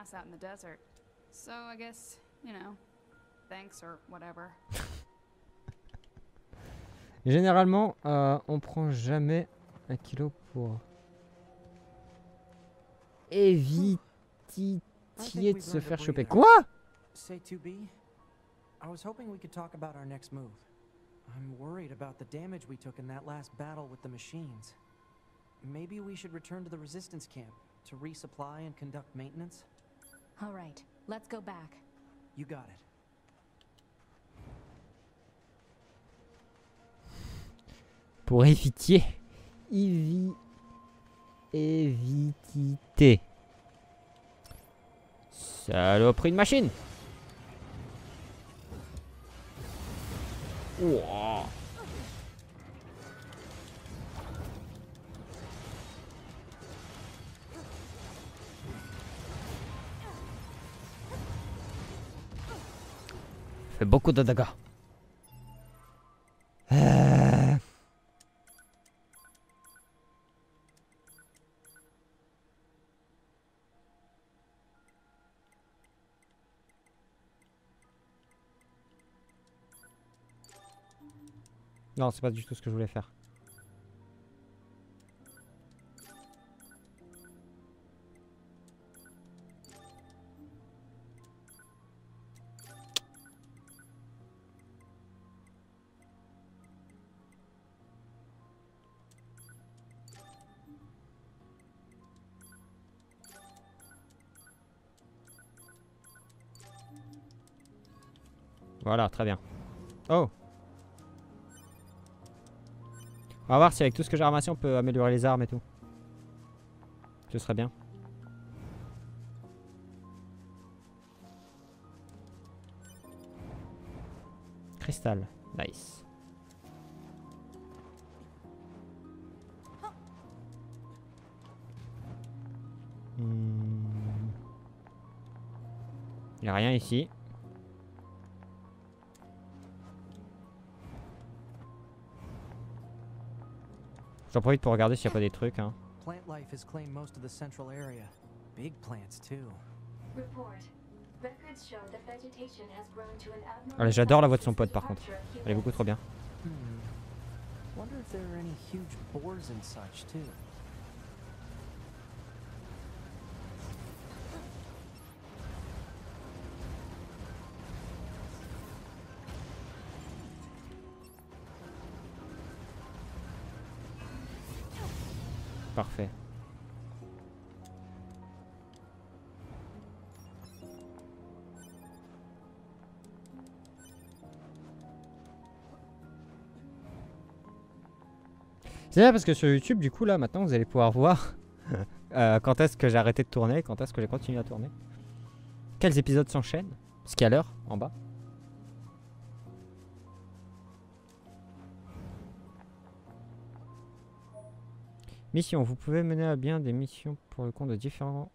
ass out in the desert. So I guess, you know, thanks or whatever. Généralement, on prend jamais un kilo pour éviter de se faire choper. Quoi? Say 2B, I was hoping we could talk about our next move. I'm worried about the damage we took in that last battle with the machines. Maybe we should return to the resistance camp to resupply and conduct maintenance. All right, let's go back. You got it. Pour éviter. Éviter. Saloperie de machine. Ouah. Fait beaucoup de dégâts. Non, c'est pas du tout ce que je voulais faire. Voilà, très bien. Oh! On va voir si avec tout ce que j'ai ramassé on peut améliorer les armes et tout. Ce serait bien. Cristal, nice. Il n'y a rien ici. J'en profite pour regarder s'il n'y a pas des trucs. Hein. Plant life has claimed most of the central area. Big plants too. Allez, j'adore la voix de son pote par contre. Elle est beaucoup trop bien. Parfait. C'est bien parce que sur YouTube, du coup, là, maintenant, vous allez pouvoir voir quand est-ce que j'ai arrêté de tourner, quand est-ce que j'ai continué à tourner. Quels épisodes s'enchaînent? Parce qu'il y a l'heure, en bas. Mission, vous pouvez mener à bien des missions pour le compte de différents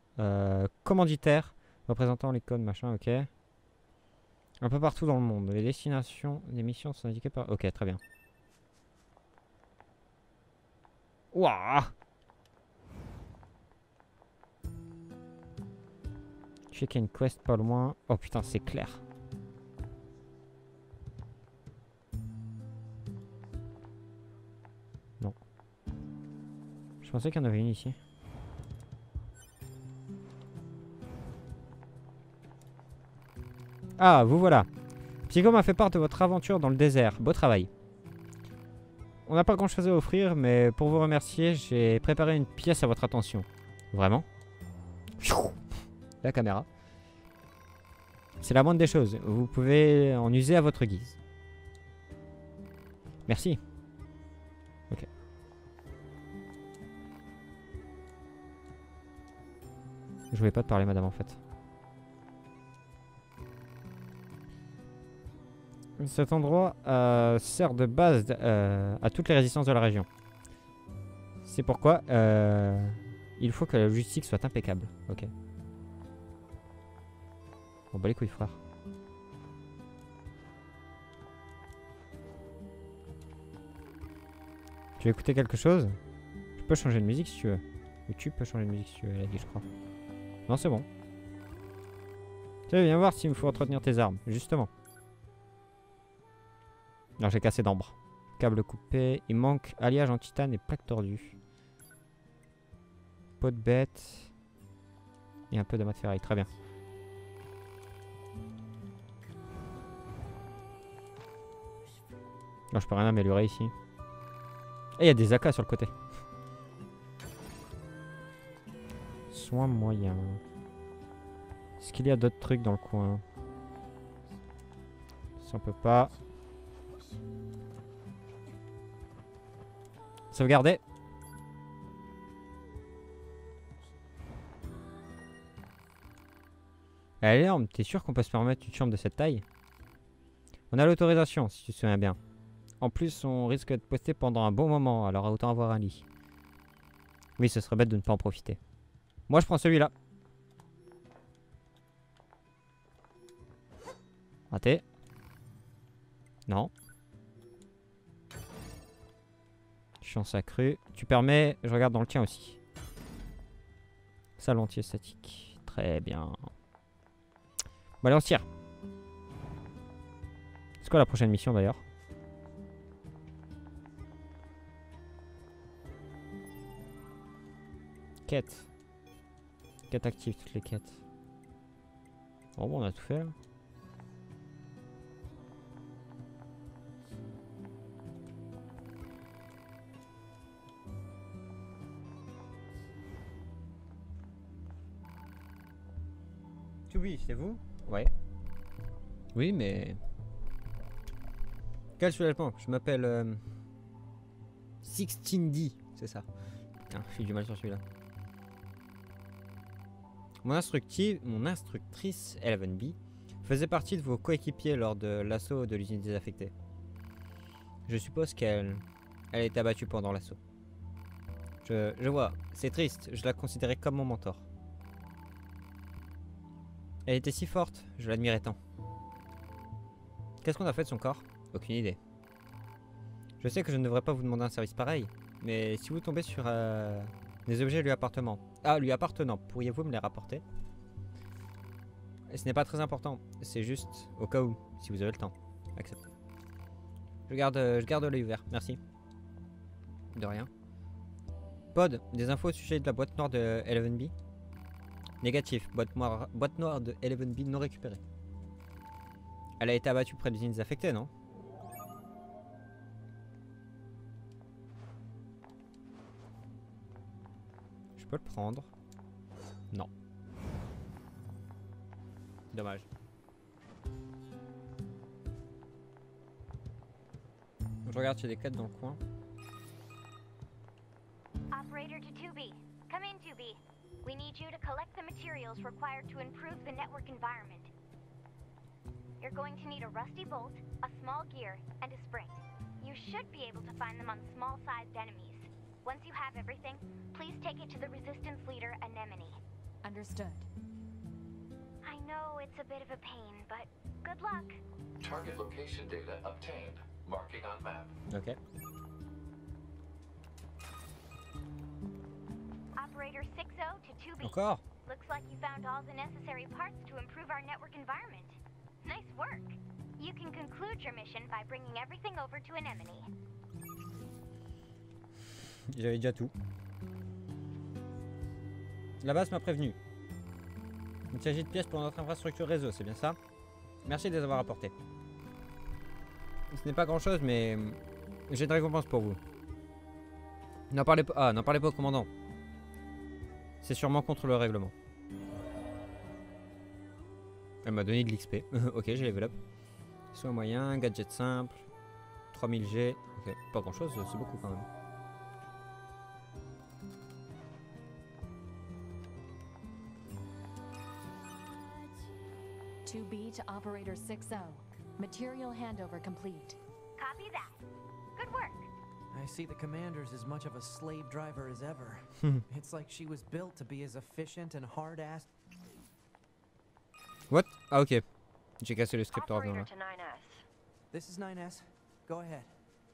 commanditaires représentant les codes machin, ok. Un peu partout dans le monde. Les destinations des missions sont indiquées par... Ok, très bien. Ouah. Je sais qu'il y a une quest pas loin. Oh putain, c'est clair. Je pensais qu'il y en avait une ici. Ah, vous voilà. Psycho m'a fait part de votre aventure dans le désert. Beau travail. On n'a pas grand chose à offrir, mais pour vous remercier, j'ai préparé une pièce à votre attention. Vraiment? La caméra. C'est la moindre des choses. Vous pouvez en user à votre guise. Merci. Je voulais pas te parler, madame, en fait. Cet endroit sert de base à toutes les résistances de la région. C'est pourquoi il faut que la logistique soit impeccable. Ok. Bon, bah les couilles, frère. Tu veux écouter quelque chose? Je peux changer de musique si tu veux. Ou tu peux changer de musique si tu veux, elle a dit, je crois. Non, c'est bon. Tiens, viens voir s'il me faut entretenir tes armes, justement. Non, j'ai cassé d'ambre. Câble coupé. Il manque alliage en titane et plaque tordue. Peau de bête. Et un peu d'amas de ferraille. Très bien. Non, je peux rien améliorer ici. Et il y a des AK sur le côté. Soin moyen. Est-ce qu'il y a d'autres trucs dans le coin? Ça on peut pas. Sauvegarder. Elle est énorme. T'es sûr qu'on peut se permettre une chambre de cette taille? On a l'autorisation, si tu te souviens bien. En plus, on risque d'être posté pendant un bon moment, alors autant avoir un lit. Oui, ce serait bête de ne pas en profiter. Moi, je prends celui-là. Raté. Non. Chance accrue. Tu permets, je regarde dans le tien aussi. Salle anti-statique. Très bien. Bon, allez, on se tire. C'est quoi la prochaine mission d'ailleurs? Quête. Quête active, toutes les quêtes. Bon, bon, on a tout fait là. Oui, c'est vous? Ouais. Oui, mais... Quel soulèvement? Je m'appelle... 16D, c'est ça. Putain, j'ai du mal sur celui-là. Mon instructrice, Elvenby, faisait partie de vos coéquipiers lors de l'assaut de l'usine désaffectée. Je suppose qu'elle est abattue pendant l'assaut. Je vois, c'est triste, je la considérais comme mon mentor. Elle était si forte, je l'admirais tant. Qu'est-ce qu'on a fait de son corps? Aucune idée. Je sais que je ne devrais pas vous demander un service pareil, mais si vous tombez sur des objets lui appartenant, pourriez-vous me les rapporter? Et ce n'est pas très important, c'est juste au cas où, si vous avez le temps. Acceptez. Je garde l'œil ouvert, merci. De rien. Pod, des infos au sujet de la boîte noire de Elvenby? Négatif, boîte noire de Elvenby non récupérée. Elle a été abattue près de l'usine désaffectée, non? Je peux le prendre? Non. Dommage. Je regarde s'il y a des quêtes dans le coin. Operator to 2B. Come in 2B. We need you to collect the materials required to improve the network environment. You're going to need a rusty bolt, a small gear, and a spring. You should be able to find them on small-sized enemies. Once you have everything, please take it to the resistance leader, Anemone. Understood. I know it's a bit of a pain, but good luck. Target location data obtained. Marking on map. Okay. Operator 60 to 2B. Encore. Looks like you found all the necessary parts to improve our network environment. Nice work. You can conclude your mission by bringing everything over to Anemone. J'avais déjà tout. La base m'a prévenu. Il s'agit de pièces pour notre infrastructure réseau, c'est bien ça? Merci de les avoir apportées. Ce n'est pas grand chose, mais j'ai une récompense pour vous. N'en parlez pas au commandant. C'est sûrement contre le règlement. Elle m'a donné de l'XP. Ok, j'ai level up. Soin moyen, gadget simple, 3000G. Ok, pas grand chose, c'est beaucoup quand même. To B to operator 60. Material handover complete. Copy that. Good work. I see the commander's as much of a slave driver as ever. It's like she was built to be as efficient and hard-ass. What? Ah, ok. J'ai cassé le script ordinaire. Operator to 9S. This is 9S. Go ahead.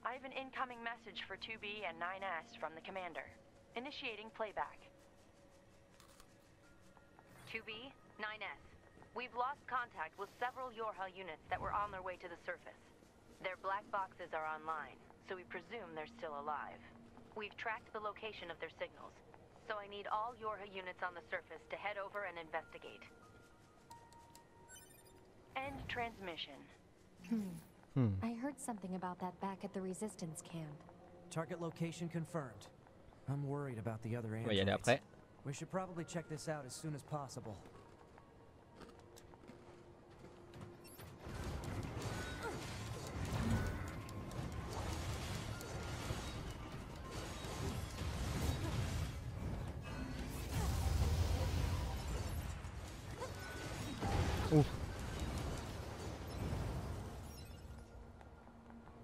I have an incoming message for 2B and 9S from the commander. Initiating playback. 2B, 9S. We've lost contact with several YoRHa units that were on their way to the surface. Their black boxes are online, so we presume they're still alive. We've tracked the location of their signals, so I need all YoRHa units on the surface to head over and investigate. End transmission. I heard something about that back at the resistance camp. Target location confirmed. I'm worried about the other androids. We should probably check this out as soon as possible.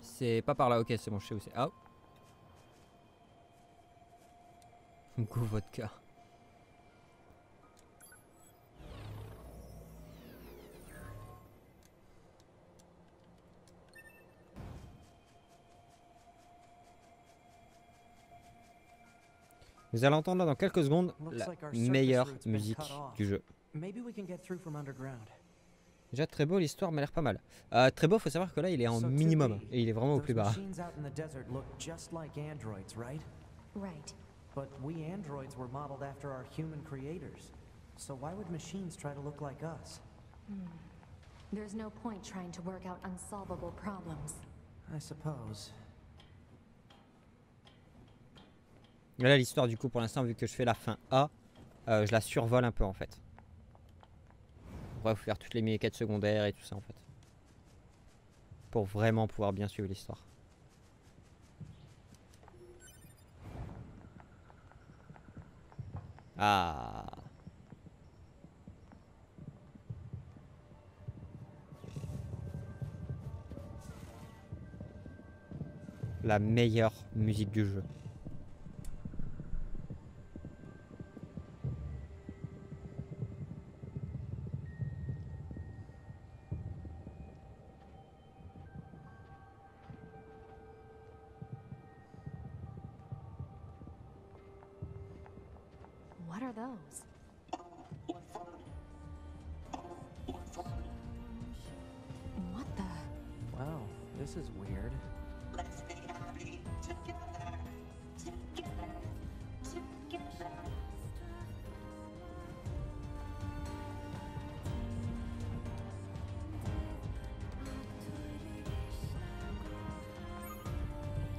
C'est pas par là, ok, c'est bon, je sais où c'est. Ah, go vodka. Vous allez entendre là dans quelques secondes la meilleure musique du jeu. Déjà très beau, l'histoire m'a l'air pas mal. Très beau, faut savoir que là il est en minimum et il est vraiment au plus bas. But we androids were modeled after our human creators. So why would machines try to look like us? There's no point trying to work out unsolvable problems. I suppose. Là l'histoire du coup pour l'instant vu que je fais la fin A, je la survole un peu en fait. On va faire toutes les mini-quêtes secondaires et tout ça en fait. Pour vraiment pouvoir bien suivre l'histoire. Ah. La meilleure musique du jeu.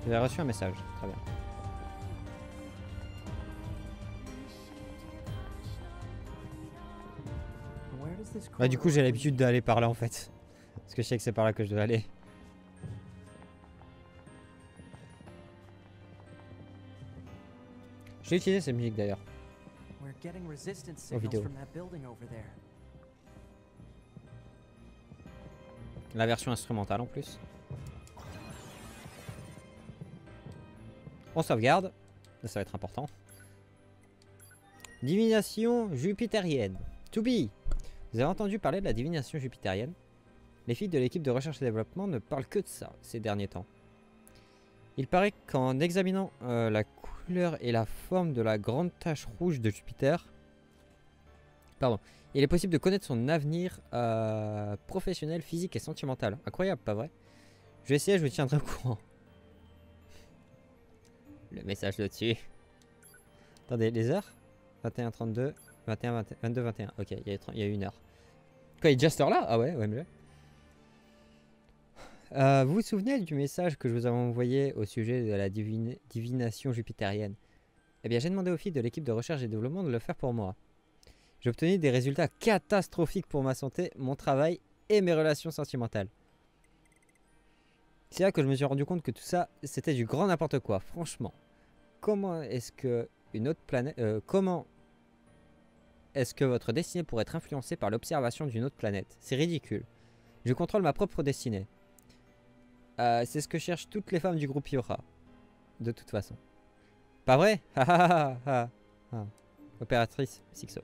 J'ai reçu un message, très bien. Ouais, du coup j'ai l'habitude d'aller par là en fait. Parce que je sais que c'est par là que je dois aller. J'ai utilisé cette musique d'ailleurs. Aux vidéos. La version instrumentale en plus. On sauvegarde, ça va être important. Divination jupitérienne. 2B. Vous avez entendu parler de la divination jupitérienne? Les filles de l'équipe de recherche et développement ne parlent que de ça ces derniers temps. Il paraît qu'en examinant la couleur et la forme de la grande tache rouge de Jupiter, il est possible de connaître son avenir professionnel, physique et sentimental. Incroyable, pas vrai? Je vais essayer, je vous tiendrai au courant. Le message là-dessus. Attendez, les heures 21, 32, 21, 20, 22, 21. Ok, il y a une heure. Quoi, il est déjà cette heure-là? Ah ouais, OMG. Vous vous souvenez du message que je vous avais envoyé au sujet de la divination jupitérienne? Eh bien, j'ai demandé aux filles de l'équipe de recherche et développement de le faire pour moi. J'ai obtenu des résultats catastrophiques pour ma santé, mon travail et mes relations sentimentales. C'est là que je me suis rendu compte que tout ça, c'était du grand n'importe quoi. Franchement, comment est-ce que une autre planète, comment est-ce que votre destinée pourrait être influencée par l'observation d'une autre planète? C'est ridicule. Je contrôle ma propre destinée. C'est ce que cherchent toutes les femmes du groupe YoRHa. De toute façon. Pas vrai? Opératrice Sixo.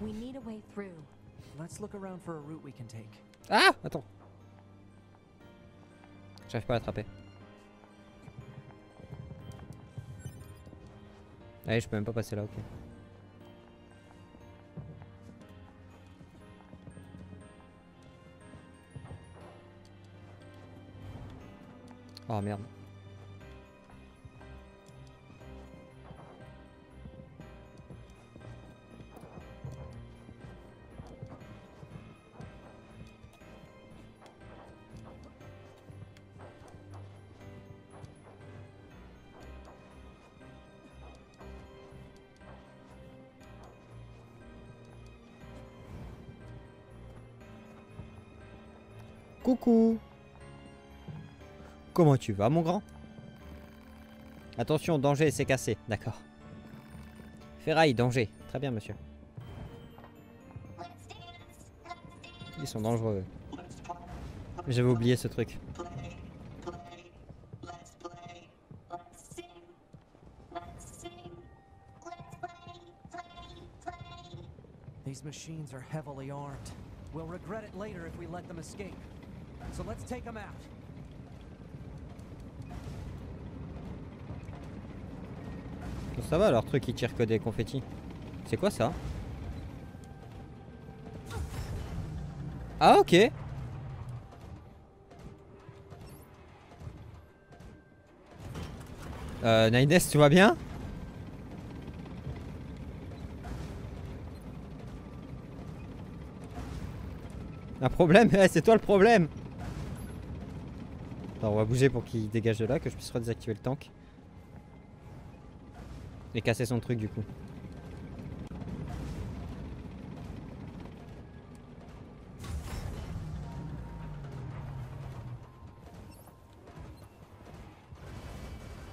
We need a way through. Let's look around for a route we can take. Ah! Attends. J'arrive pas à l'attraper. Allez, je peux même pas passer là, ok. Oh merde. Coucou. Comment tu vas, mon grand? Attention, danger, c'est cassé. D'accord. Ferraille, danger. Très bien, monsieur. Ils sont dangereux. J'avais oublié ce truc. These machines are heavily armed. We'll regret it later if we let them escape. So let's take them out. Ça va leur truc, ils tirent que des confettis. C'est quoi ça? Ah ok. Nines, tu vas bien? Un problème? C'est toi le problème. Attends, on va bouger pour qu'il dégage de là, que je puisse redésactiver le tank. Et casser son truc du coup.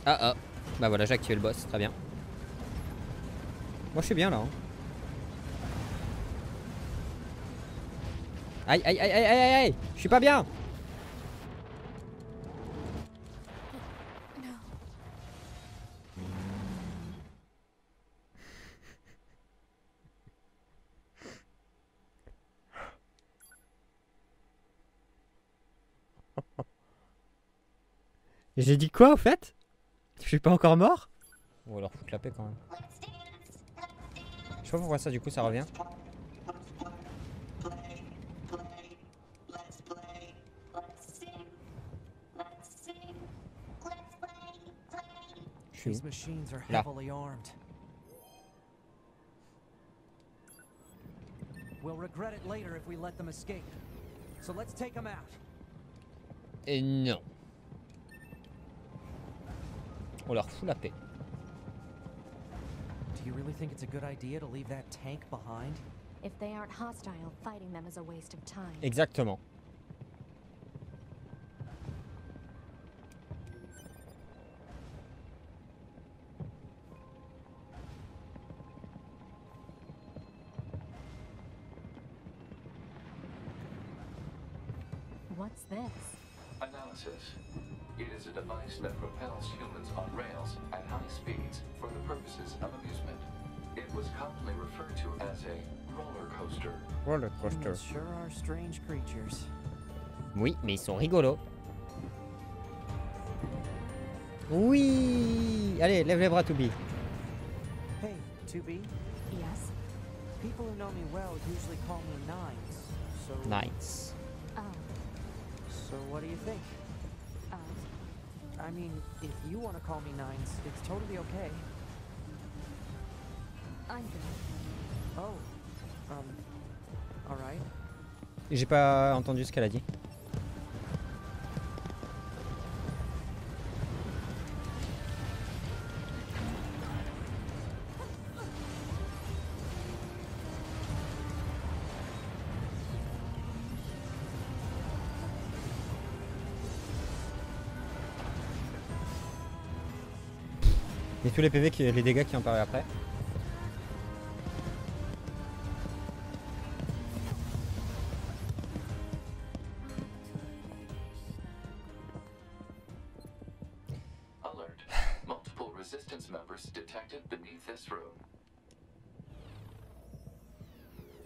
Ah ah. Bah voilà, j'ai activé le boss, très bien. Moi je suis bien là hein. Aïe aïe aïe aïe aïe aïe. Je suis pas bien. J'ai dit quoi au fait? Je suis pas encore mort? On va leur foutre la paix quand même. Je sais pas pourquoi ça du coup ça revient. Je suis où? Là. Et non. On leur fout la paix. Do you really think it's a good idea to leave that tank behind? If they aren't hostile, fighting them is a waste of time. Exactement. What's this? Analysis. It is a device that propels humans on rails at high speeds for the purposes of amusement. It was commonly referred to as a roller coaster. Roller coaster. Sure are strange creatures. Oui, mais ils sont rigolos. Oui. Allez, lève les bras, 2B. Hey, 2B. Yes. People who know me well usually call me Nines. So Nines. Oh. So what do you think? I mean, if you want to call me Nines, it's totally okay. I'm good. Oh. All right. J'ai pas entendu ce qu'elle a dit. Et tous les PV, les dégâts qui en paraissent après.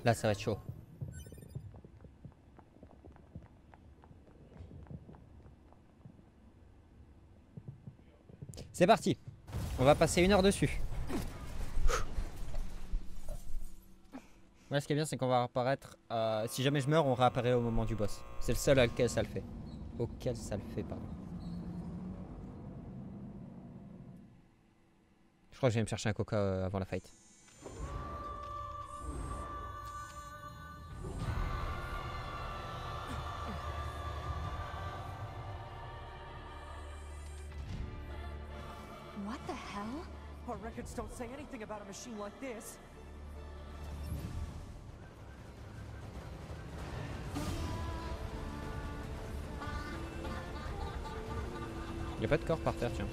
Là, ça va être chaud. C'est parti. On va passer 1 heure dessus. Là, ce qui est bien, c'est qu'on va réapparaître. Si jamais je meurs, on réapparaît au moment du boss. C'est le seul auquel ça le fait. Pardon. crois que je vais me chercher un coca avant la fight. What the hell? Our records don't say anything about a machine like this. Y'a pas de corps par terre, tiens.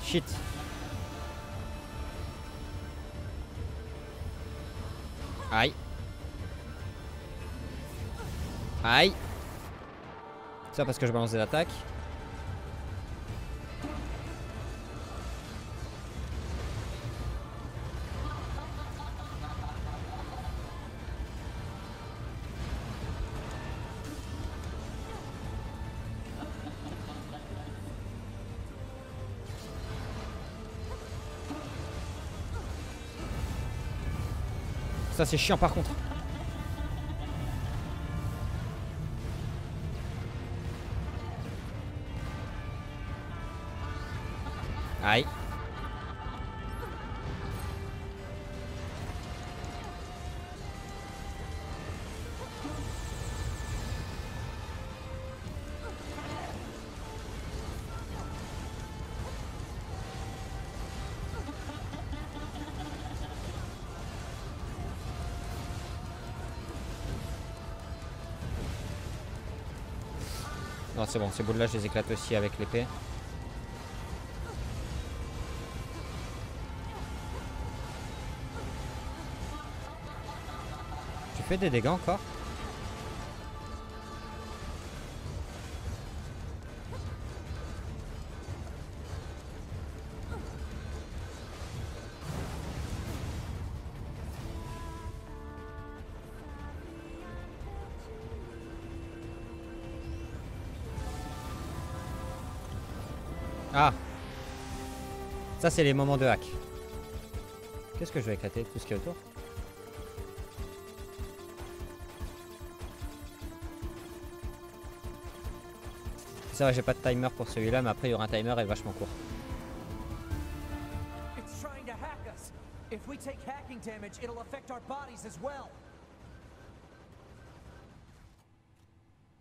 Shit. Aïe. Aïe. Ça parce que je balance des attaques. Ça c'est chiant par contre. Aïe. Non c'est bon, ces boules là je les éclate aussi avec l'épée. Fais des dégâts encore. Ah, ça c'est les moments de hack. Qu'est-ce que je vais éclater? Tout ce qui est autour. C'est vrai, j'ai pas de timer pour celui-là, mais après il y aura un timer et vachement court.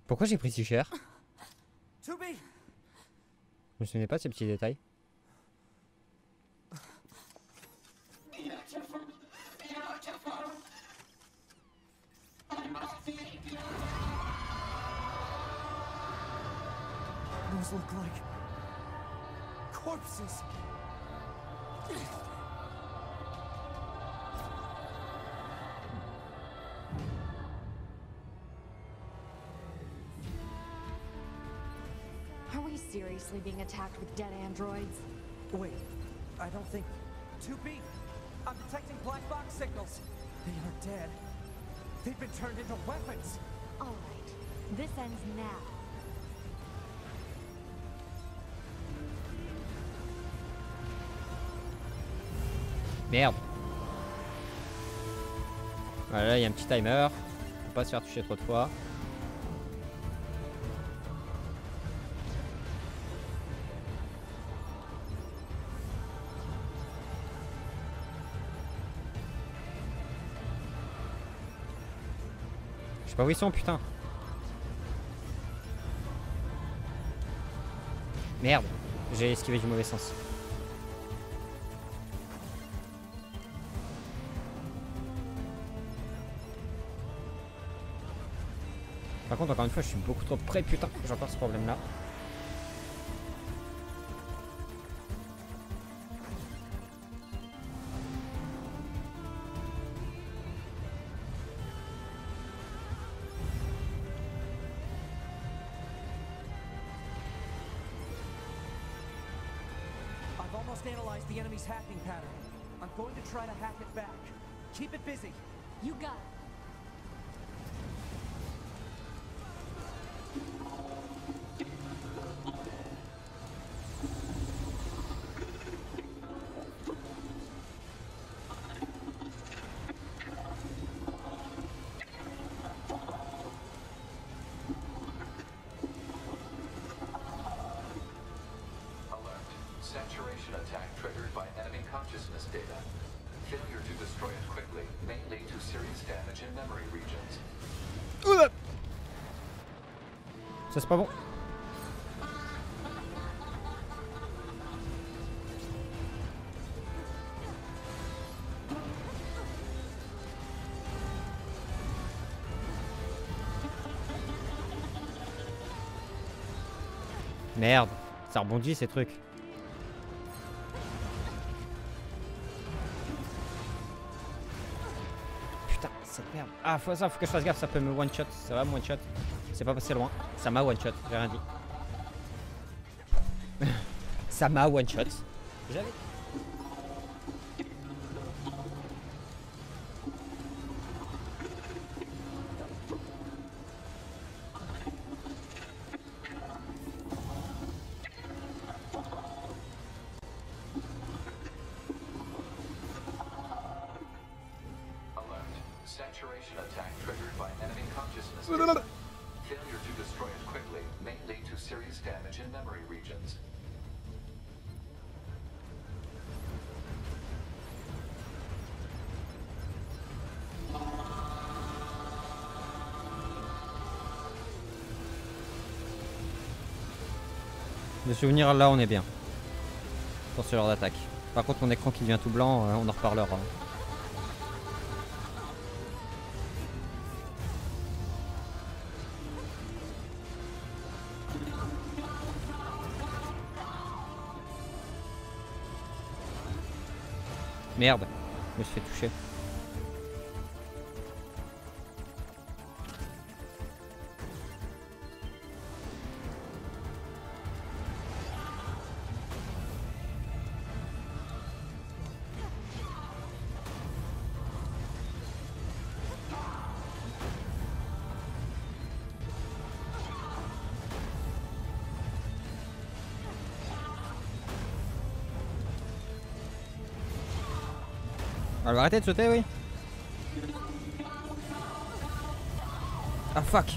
Pourquoi j'ai pris si cher? Je me souvenais pas de ces petits détails. Look like corpses. Are we seriously being attacked with dead androids? Wait, I don't think... 2B, I'm detecting black box signals. They are dead. They've been turned into weapons. All right, this ends now. Merde. Voilà, là il y a un petit timer. Faut pas se faire toucher trop de fois. Je sais pas où ils sont, putain. Merde. J'ai esquivé du mauvais sens. Par contre, encore une fois, je suis beaucoup trop près, putain, j'ai encore ce problème-là. I've almost analyzed the enemy's hacking pattern. I'm going to try to hack it back. Keep it busy. You got it. attack triggered by enemy consciousness data. Failure to destroy it quickly may lead to serious damage in memory regions. Oula! Ça c'est pas bon. Merde, ça rebondit ces trucs. Putain, cette merde. Ah, faut que je fasse gaffe, ça peut me one shot. Ça va me one shot. C'est pas passé loin. Ça m'a one shot, j'ai rien dit. Ça m'a one shot. J'avais. De souvenir, là on est bien pour ce genre d'attaque. Par contre, mon écran qui devient tout blanc, on en reparlera. Merde, je me suis fait toucher. Alors arrêtez de sauter, oui. Ah fuck.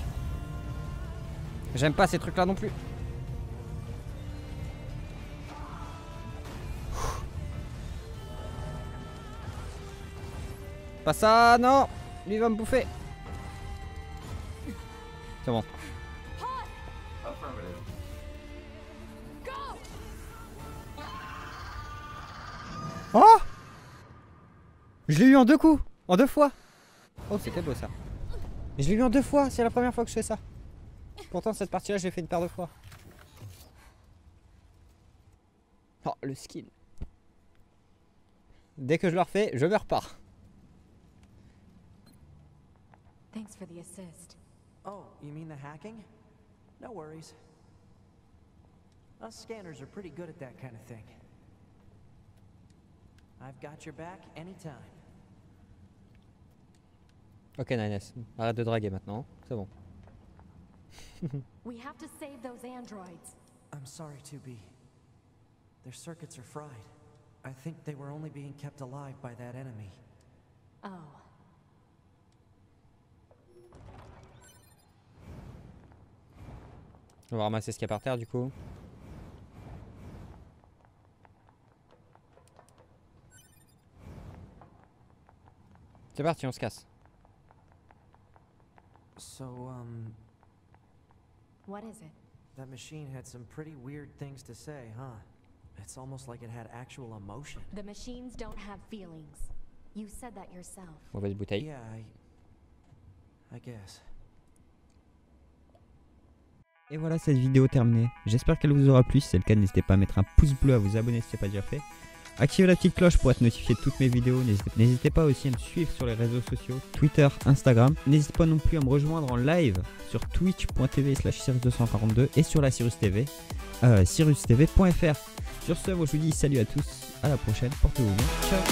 J'aime pas ces trucs là non plus. Pas ça, non. Lui va me bouffer. C'est bon. Oh! Je l'ai eu en deux coups, en deux fois. Oh, c'était beau ça. Je l'ai eu en deux fois, c'est la première fois que je fais ça. Pourtant, cette partie-là, j'ai fait une paire de fois. Oh, le skin. Dès que je le refais, je me repars. Thanks for the assist. Oh, you mean the hacking? No worries. Us scanners are pretty good at that kind of thing. I've got your back anytime. Ok, Nines, arrête de draguer maintenant, c'est bon. We have to save those androids. I'm sorry, 2B. Their circuits are fried. I think they were only being kept alive by that enemy. Oh. On va ramasser ce qu'il y a par terre du coup. C'est parti, on se casse. What is it? That machine had some pretty weird things to say, huh? It's almost like it had actual emotion. The machines don't have feelings. You said that yourself. Mauvaise bouteille. Yeah, I guess. Et voilà, cette vidéo terminée. J'espère qu'elle vous aura plu. Si c'est le cas, n'hésitez pas à mettre un pouce bleu, à vous abonner si ce n'est pas déjà fait. Activez la petite cloche pour être notifié de toutes mes vidéos. N'hésitez pas aussi à me suivre sur les réseaux sociaux, Twitter, Instagram. N'hésitez pas non plus à me rejoindre en live sur twitch.tv/sirius242 et sur la Sirius TV, SiriusTV.Fr. Sur ce, moi je vous dis salut à tous, à la prochaine, portez-vous bien, ciao.